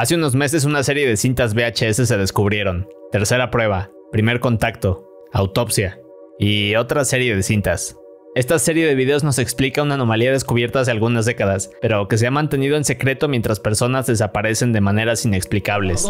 Hace unos meses una serie de cintas VHS se descubrieron. Tercera prueba, primer contacto, autopsia y otra serie de cintas. Esta serie de videos nos explica una anomalía descubierta hace algunas décadas, pero que se ha mantenido en secreto mientras personas desaparecen de maneras inexplicables.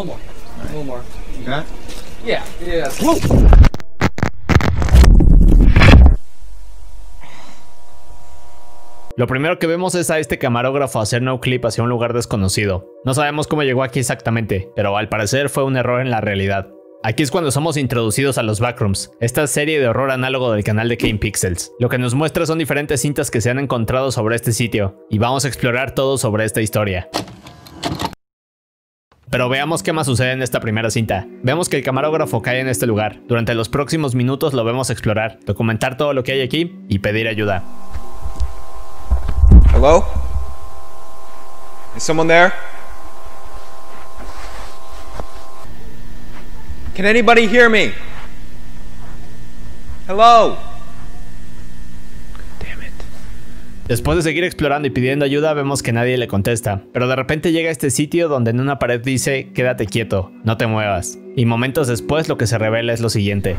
Lo primero que vemos es a este camarógrafo hacer no clip hacia un lugar desconocido. No sabemos cómo llegó aquí exactamente, pero al parecer fue un error en la realidad. Aquí es cuando somos introducidos a los Backrooms, esta serie de horror análogo del canal de Kane Pixels. Lo que nos muestra son diferentes cintas que se han encontrado sobre este sitio, y vamos a explorar todo sobre esta historia. Pero veamos qué más sucede en esta primera cinta. Vemos que el camarógrafo cae en este lugar. Durante los próximos minutos lo vemos explorar, documentar todo lo que hay aquí y pedir ayuda. Hello? Is someone there? Can anybody hear me? Hello? Damn it. Después de seguir explorando y pidiendo ayuda, vemos que nadie le contesta. Pero de repente llega a este sitio donde en una pared dice: quédate quieto, no te muevas. Y momentos después lo que se revela es lo siguiente.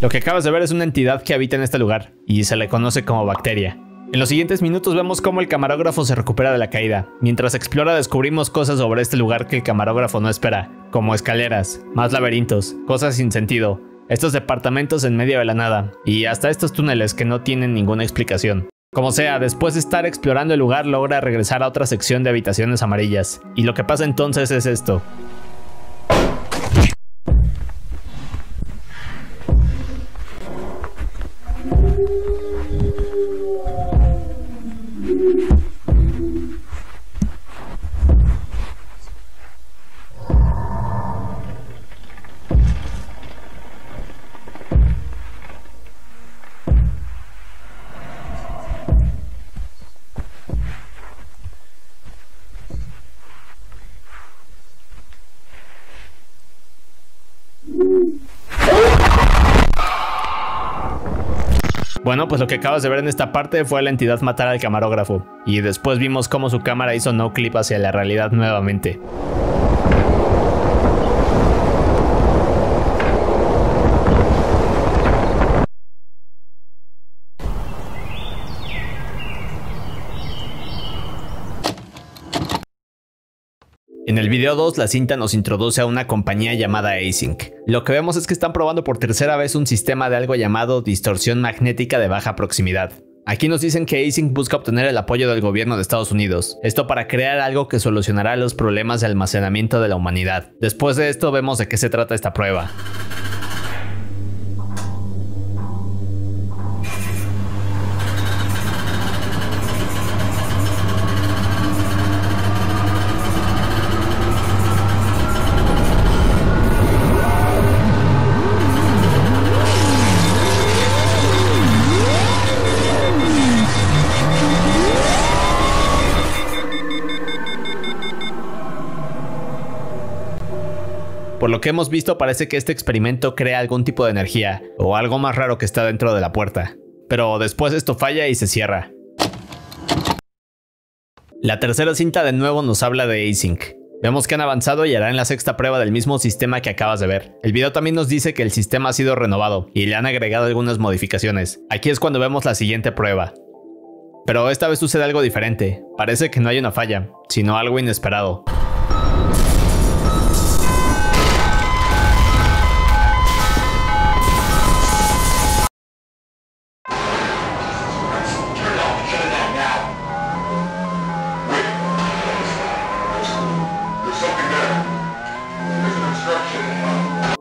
Lo que acabas de ver es una entidad que habita en este lugar, y se le conoce como bacteria. En los siguientes minutos vemos cómo el camarógrafo se recupera de la caída. Mientras explora descubrimos cosas sobre este lugar que el camarógrafo no espera, como escaleras, más laberintos, cosas sin sentido, estos departamentos en medio de la nada, y hasta estos túneles que no tienen ninguna explicación. Como sea, después de estar explorando el lugar logra regresar a otra sección de habitaciones amarillas, y lo que pasa entonces es esto. Bueno, pues lo que acabas de ver en esta parte fue la entidad matar al camarógrafo, y después vimos cómo su cámara hizo no clip hacia la realidad nuevamente. En el video 2, la cinta nos introduce a una compañía llamada ISINC. Lo que vemos es que están probando por tercera vez un sistema de algo llamado distorsión magnética de baja proximidad. Aquí nos dicen que ISINC busca obtener el apoyo del gobierno de Estados Unidos, esto para crear algo que solucionará los problemas de almacenamiento de la humanidad. Después de esto vemos de qué se trata esta prueba. Por lo que hemos visto, parece que este experimento crea algún tipo de energía, o algo más raro que está dentro de la puerta. Pero después esto falla y se cierra. La tercera cinta de nuevo nos habla de Async. Vemos que han avanzado y harán la sexta prueba del mismo sistema que acabas de ver. El video también nos dice que el sistema ha sido renovado, y le han agregado algunas modificaciones. Aquí es cuando vemos la siguiente prueba. Pero esta vez sucede algo diferente. Parece que no hay una falla, sino algo inesperado.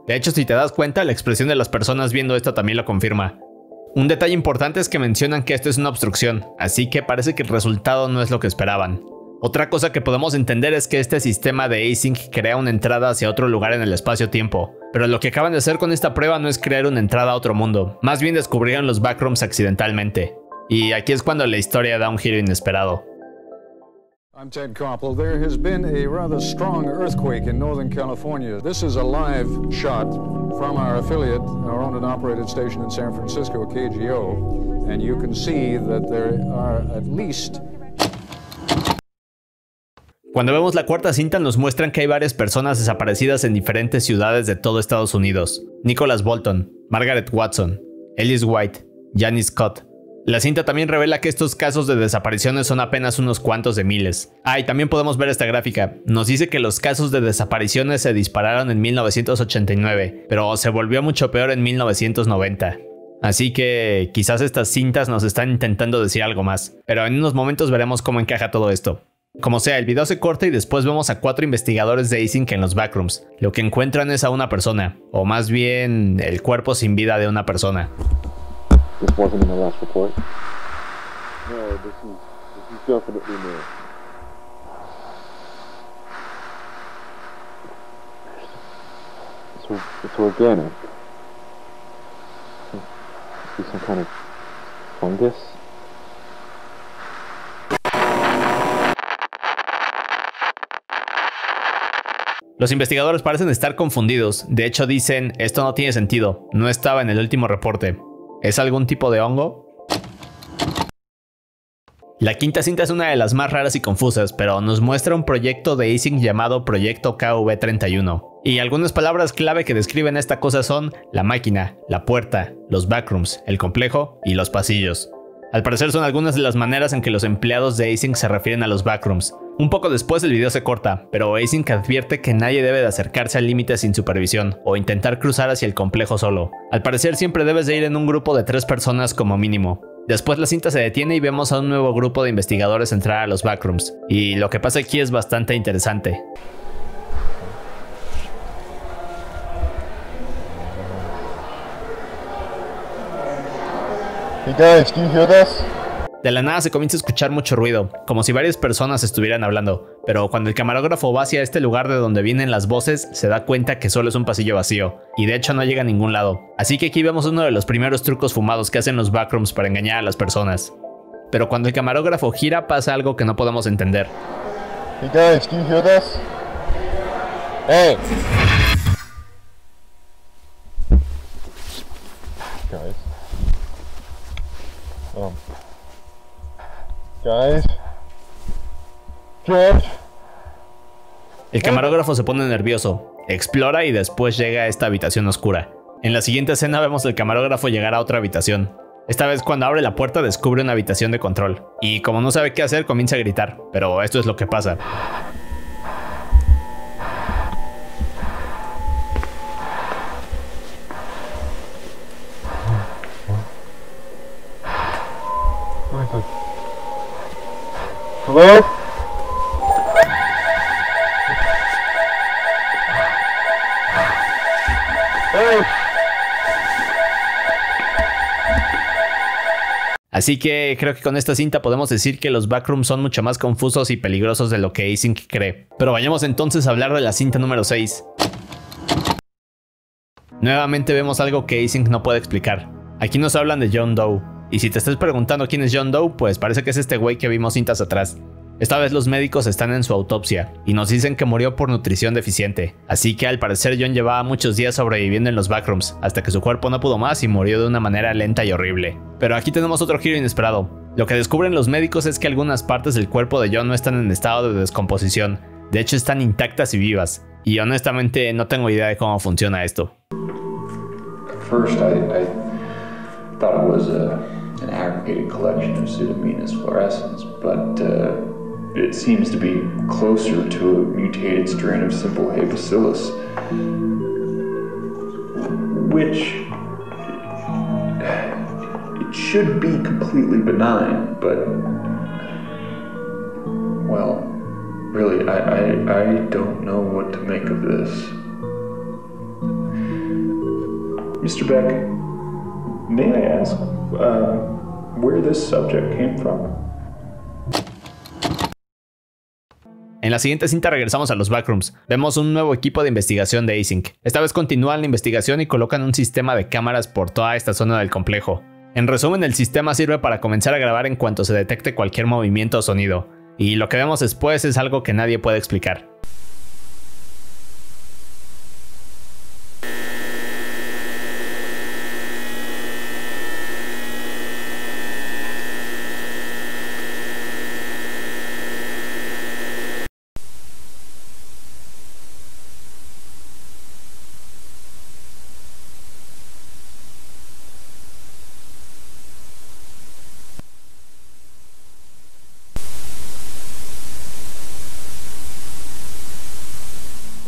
De hecho, si te das cuenta, la expresión de las personas viendo esto también lo confirma. Un detalle importante es que mencionan que esto es una obstrucción, así que parece que el resultado no es lo que esperaban. Otra cosa que podemos entender es que este sistema de async crea una entrada hacia otro lugar en el espacio-tiempo, pero lo que acaban de hacer con esta prueba no es crear una entrada a otro mundo, más bien descubrieron los backrooms accidentalmente. Y aquí es cuando la historia da un giro inesperado. I'm Ted Koppel. There has been a rather strong earthquake in Northern California. This is a live shot from our affiliate, our owned and operated station in San Francisco, KGO, and you can see that there are at least... Cuando vemos la cuarta cinta nos muestran que hay varias personas desaparecidas en diferentes ciudades de todo Estados Unidos. Nicholas Bolton, Margaret Watson, Ellis White, Janice Scott. La cinta también revela que estos casos de desapariciones son apenas unos cuantos de miles. Ah, y también podemos ver esta gráfica. Nos dice que los casos de desapariciones se dispararon en 1989, pero se volvió mucho peor en 1990. Así que quizás estas cintas nos están intentando decir algo más, pero en unos momentos veremos cómo encaja todo esto. Como sea, el video se corta y después vemos a 4 investigadores de Async en los backrooms. Lo que encuentran es a una persona, o más bien, el cuerpo sin vida de una persona. This wasn't in the last report. No, this is definitely new. It's organic. Must be some kind of fungus. Los investigadores parecen estar confundidos. De hecho dicen, esto no tiene sentido, no estaba en el último reporte. ¿Es algún tipo de hongo? La quinta cinta es una de las más raras y confusas, pero nos muestra un proyecto de ISINC llamado Proyecto KV31. Y algunas palabras clave que describen esta cosa son la máquina, la puerta, los backrooms, el complejo y los pasillos. Al parecer son algunas de las maneras en que los empleados de ISINC se refieren a los backrooms. Un poco después el video se corta, pero ISINC advierte que nadie debe de acercarse al límite sin supervisión o intentar cruzar hacia el complejo solo. Al parecer siempre debes de ir en un grupo de 3 personas como mínimo. Después la cinta se detiene y vemos a un nuevo grupo de investigadores entrar a los backrooms. Y lo que pasa aquí es bastante interesante. Hey guys, can you hear this? De la nada se comienza a escuchar mucho ruido, como si varias personas estuvieran hablando, pero cuando el camarógrafo va hacia este lugar de donde vienen las voces, se da cuenta que solo es un pasillo vacío, y de hecho no llega a ningún lado. Así que aquí vemos uno de los primeros trucos fumados que hacen los backrooms para engañar a las personas. Pero cuando el camarógrafo gira pasa algo que no podemos entender. Hey guys, can you hear this? Hey. Guys. El camarógrafo se pone nervioso, explora y después llega a esta habitación oscura. En la siguiente escena vemos al camarógrafo llegar a otra habitación. Esta vez cuando abre la puerta descubre una habitación de control. Y como no sabe qué hacer comienza a gritar, pero esto es lo que pasa. Hello? Hey. Así que creo que con esta cinta podemos decir que los backrooms son mucho más confusos y peligrosos de lo que Async cree. Pero vayamos entonces a hablar de la cinta número 6. Nuevamente vemos algo que Async no puede explicar. Aquí nos hablan de John Doe. Y si te estás preguntando quién es John Doe, pues parece que es este güey que vimos cintas atrás. Esta vez los médicos están en su autopsia y nos dicen que murió por nutrición deficiente. Así que al parecer John llevaba muchos días sobreviviendo en los backrooms, hasta que su cuerpo no pudo más y murió de una manera lenta y horrible. Pero aquí tenemos otro giro inesperado. Lo que descubren los médicos es que algunas partes del cuerpo de John no están en estado de descomposición. De hecho están intactas y vivas. Y honestamente no tengo idea de cómo funciona esto. I thought it was an aggregated collection of pseudomonas fluorescence, but it seems to be closer to a mutated strain of simple hay bacillus, which it should be completely benign, but well, really, I don't know what to make of this, Mr. Beck. May I ask, where this subject came from? En la siguiente cinta regresamos a los Backrooms. Vemos un nuevo equipo de investigación de ISINC. Esta vez continúan la investigación y colocan un sistema de cámaras por toda esta zona del complejo. En resumen, el sistema sirve para comenzar a grabar en cuanto se detecte cualquier movimiento o sonido. Y lo que vemos después es algo que nadie puede explicar.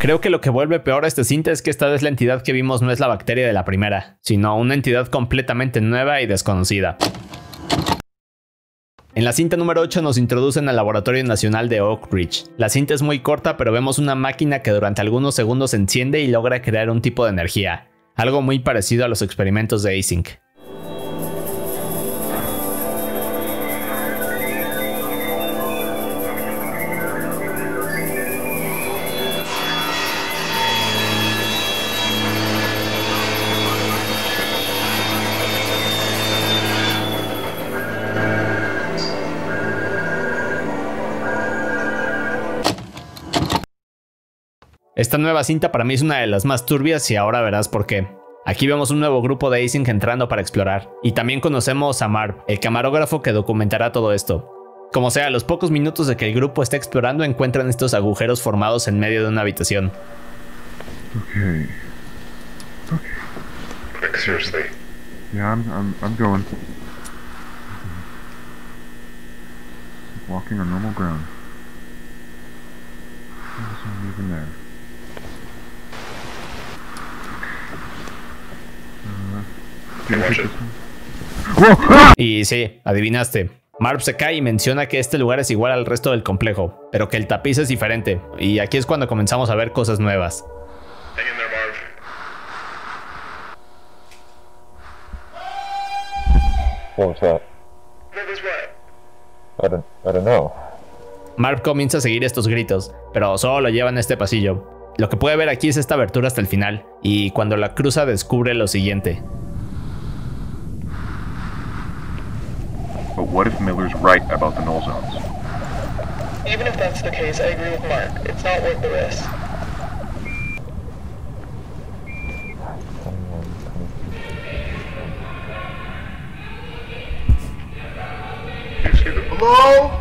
Creo que lo que vuelve peor a este cinta es que esta vez la entidad que vimos no es la bacteria de la primera, sino una entidad completamente nueva y desconocida. En la cinta número 8 nos introducen al Laboratorio Nacional de Oak Ridge. La cinta es muy corta, pero vemos una máquina que durante algunos segundos se enciende y logra crear un tipo de energía, algo muy parecido a los experimentos de Async. Esta nueva cinta para mí es una de las más turbias y ahora verás por qué. Aquí vemos un nuevo grupo de Async entrando para explorar. Y también conocemos a Marv, el camarógrafo que documentará todo esto. Como sea, a los pocos minutos de que el grupo esté explorando encuentran estos agujeros formados en medio de una habitación. Okay. Like, seriously. Yeah, I'm going. Walking on normal ground. I'm even there. Y sí, adivinaste. Marv se cae y menciona que este lugar es igual al resto del complejo, pero que el tapiz es diferente. Y aquí es cuando comenzamos a ver cosas nuevas. Marv comienza a seguir estos gritos, pero solo lo lleva en este pasillo. Lo que puede ver aquí es esta abertura hasta el final, y cuando la cruza descubre lo siguiente. But what if Miller's right about the null zones? Even if that's the case, I agree with Mark. It's not worth the risk. Hello?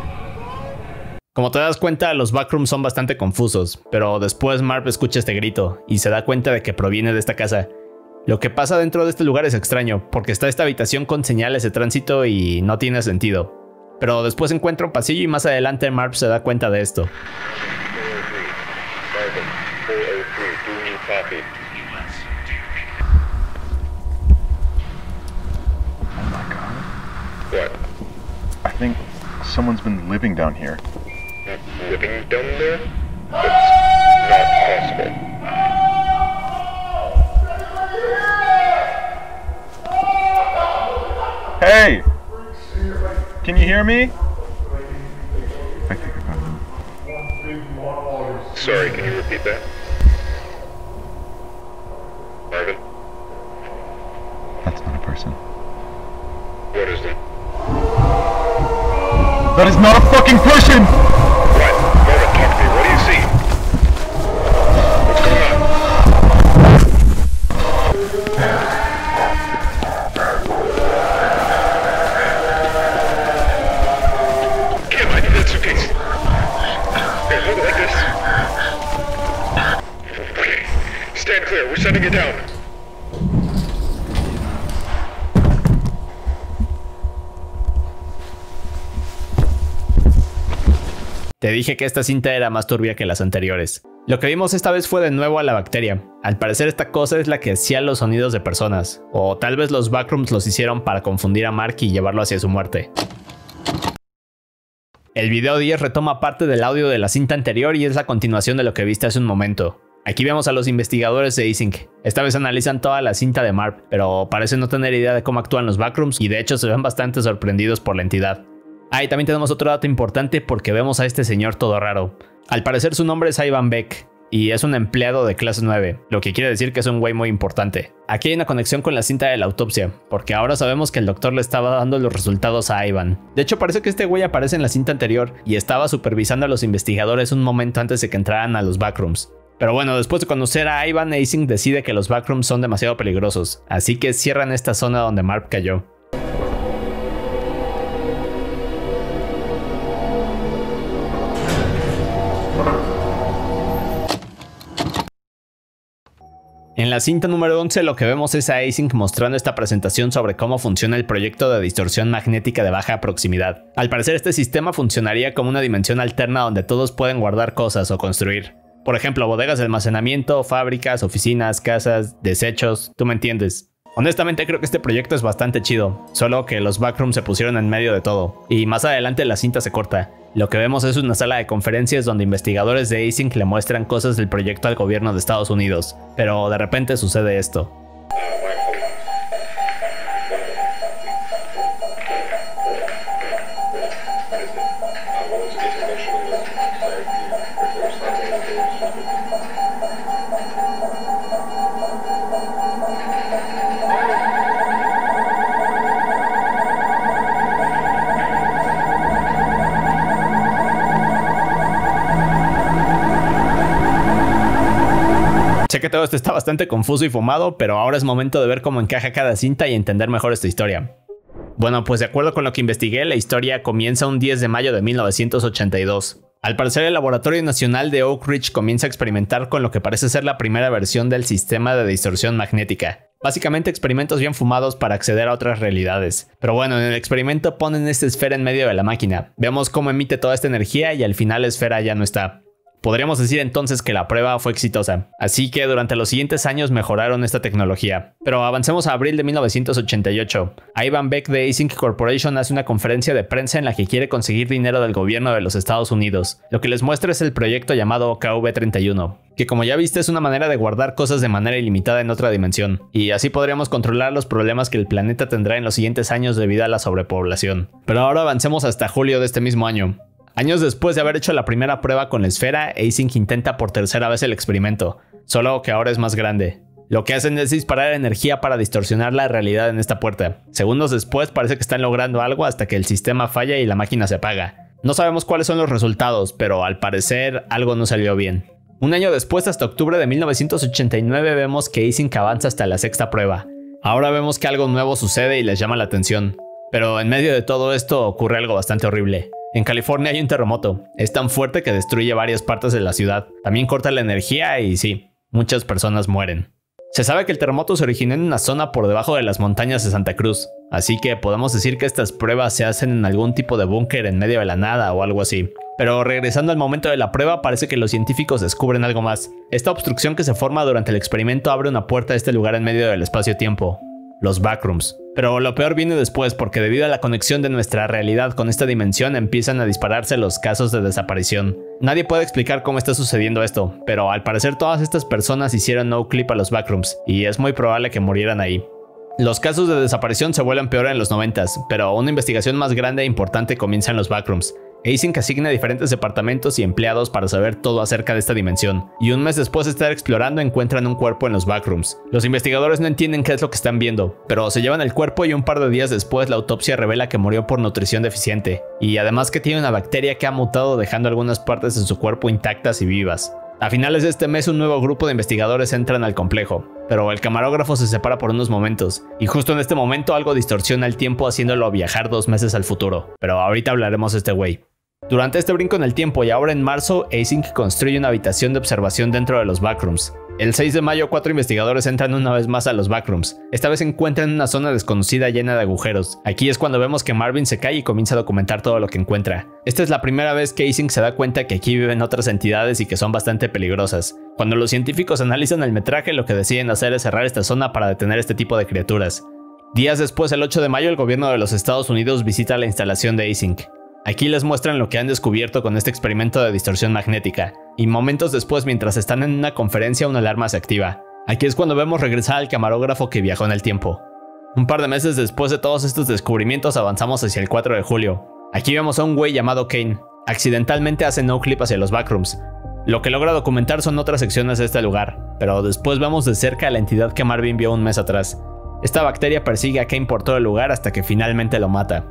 Como te das cuenta, los Backrooms son bastante confusos, pero después Marv escucha este grito y se da cuenta de que proviene de esta casa. Lo que pasa dentro de este lugar es extraño, porque está esta habitación con señales de tránsito y no tiene sentido. Pero después encuentra un pasillo y más adelante Marv se da cuenta de esto. Hey! Can you hear me? I think I got him. Sorry, can you repeat that? Marvin? That's not a person. What is that? That is not a fucking person! What? Marvin, talk to me. What do you see? What's going on? Te dije que esta cinta era más turbia que las anteriores. Lo que vimos esta vez fue de nuevo a la bacteria. Al parecer esta cosa es la que hacía los sonidos de personas, o tal vez los Backrooms los hicieron para confundir a Mark y llevarlo hacia su muerte. El video 10 retoma parte del audio de la cinta anterior y es la continuación de lo que viste hace un momento. Aquí vemos a los investigadores de Async. Esta vez analizan toda la cinta de Marv, pero parecen no tener idea de cómo actúan los Backrooms y de hecho se ven bastante sorprendidos por la entidad. Ahí también tenemos otro dato importante porque vemos a este señor todo raro. Al parecer su nombre es Ivan Beck y es un empleado de clase 9, lo que quiere decir que es un güey muy importante. Aquí hay una conexión con la cinta de la autopsia, porque ahora sabemos que el doctor le estaba dando los resultados a Ivan. De hecho, parece que este güey aparece en la cinta anterior y estaba supervisando a los investigadores un momento antes de que entraran a los Backrooms. Pero bueno, después de conocer a Ivan, ISINC decide que los Backrooms son demasiado peligrosos, así que cierran esta zona donde Marv cayó. En la cinta número 11 lo que vemos es a ISINC mostrando esta presentación sobre cómo funciona el proyecto de distorsión magnética de baja proximidad. Al parecer este sistema funcionaría como una dimensión alterna donde todos pueden guardar cosas o construir. Por ejemplo, bodegas de almacenamiento, fábricas, oficinas, casas, desechos, tú me entiendes. Honestamente creo que este proyecto es bastante chido, solo que los Backrooms se pusieron en medio de todo, y más adelante la cinta se corta. Lo que vemos es una sala de conferencias donde investigadores de ISINC le muestran cosas del proyecto al gobierno de Estados Unidos, pero de repente sucede esto. Sé que todo esto está bastante confuso y fumado, pero ahora es momento de ver cómo encaja cada cinta y entender mejor esta historia. Bueno, pues de acuerdo con lo que investigué, la historia comienza un 10 de mayo de 1982. Al parecer, el Laboratorio Nacional de Oak Ridge comienza a experimentar con lo que parece ser la primera versión del sistema de distorsión magnética. Básicamente experimentos bien fumados para acceder a otras realidades. Pero bueno, en el experimento ponen esta esfera en medio de la máquina. Vemos cómo emite toda esta energía y al final la esfera ya no está. Podríamos decir entonces que la prueba fue exitosa, así que durante los siguientes años mejoraron esta tecnología. Pero avancemos a abril de 1988. Ivan Beck de ISINC Corporation hace una conferencia de prensa en la que quiere conseguir dinero del gobierno de los Estados Unidos. Lo que les muestra es el proyecto llamado KV31, que como ya viste es una manera de guardar cosas de manera ilimitada en otra dimensión, y así podríamos controlar los problemas que el planeta tendrá en los siguientes años debido a la sobrepoblación. Pero ahora avancemos hasta julio de este mismo año. Años después de haber hecho la primera prueba con la esfera, ISINC intenta por tercera vez el experimento, solo que ahora es más grande. Lo que hacen es disparar energía para distorsionar la realidad en esta puerta. Segundos después parece que están logrando algo hasta que el sistema falla y la máquina se apaga. No sabemos cuáles son los resultados, pero al parecer algo no salió bien. Un año después, hasta octubre de 1989, vemos que ISINC avanza hasta la sexta prueba. Ahora vemos que algo nuevo sucede y les llama la atención. Pero en medio de todo esto ocurre algo bastante horrible. En California hay un terremoto, es tan fuerte que destruye varias partes de la ciudad, también corta la energía y sí, muchas personas mueren. Se sabe que el terremoto se originó en una zona por debajo de las montañas de Santa Cruz, así que podemos decir que estas pruebas se hacen en algún tipo de búnker en medio de la nada o algo así. Pero regresando al momento de la prueba, parece que los científicos descubren algo más. Esta obstrucción que se forma durante el experimento abre una puerta a este lugar en medio del espacio-tiempo, los Backrooms. Pero lo peor viene después, porque debido a la conexión de nuestra realidad con esta dimensión empiezan a dispararse los casos de desaparición. Nadie puede explicar cómo está sucediendo esto, pero al parecer todas estas personas hicieron no clip a los Backrooms, y es muy probable que murieran ahí. Los casos de desaparición se vuelven peor en los 90s, pero una investigación más grande e importante comienza en los Backrooms. ISINC asigna diferentes departamentos y empleados para saber todo acerca de esta dimensión, y un mes después de estar explorando encuentran un cuerpo en los Backrooms. Los investigadores no entienden qué es lo que están viendo, pero se llevan el cuerpo y un par de días después la autopsia revela que murió por nutrición deficiente, y además que tiene una bacteria que ha mutado dejando algunas partes de su cuerpo intactas y vivas. A finales de este mes un nuevo grupo de investigadores entran al complejo, pero el camarógrafo se separa por unos momentos, y justo en este momento algo distorsiona el tiempo haciéndolo viajar 2 meses al futuro, pero ahorita hablaremos de este güey. Durante este brinco en el tiempo y ahora en marzo, ISINC construye una habitación de observación dentro de los Backrooms. El 6 de mayo 4 investigadores entran una vez más a los Backrooms. Esta vez encuentran una zona desconocida llena de agujeros. Aquí es cuando vemos que Marvin se cae y comienza a documentar todo lo que encuentra. Esta es la primera vez que ISINC se da cuenta que aquí viven otras entidades y que son bastante peligrosas. Cuando los científicos analizan el metraje, lo que deciden hacer es cerrar esta zona para detener este tipo de criaturas. Días después, el 8 de mayo, el gobierno de los Estados Unidos visita la instalación de ISINC. Aquí les muestran lo que han descubierto con este experimento de distorsión magnética, y momentos después, mientras están en una conferencia, una alarma se activa. Aquí es cuando vemos regresar al camarógrafo que viajó en el tiempo. Un par de meses después de todos estos descubrimientos avanzamos hacia el 4 de julio. Aquí vemos a un güey llamado Kane. Accidentalmente hace no clip hacia los backrooms. Lo que logra documentar son otras secciones de este lugar, pero después vamos de cerca a la entidad que Marvin vio un mes atrás. Esta bacteria persigue a Kane por todo el lugar hasta que finalmente lo mata.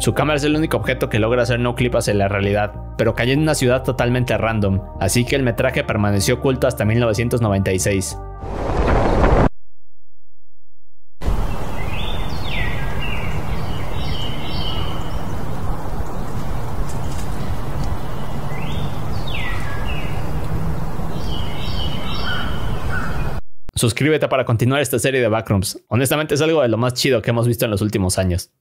Su cámara es el único objeto que logra hacer no clip hacia la realidad, pero cayó en una ciudad totalmente random, así que el metraje permaneció oculto hasta 1996. Suscríbete para continuar esta serie de Backrooms. Honestamente es algo de lo más chido que hemos visto en los últimos años.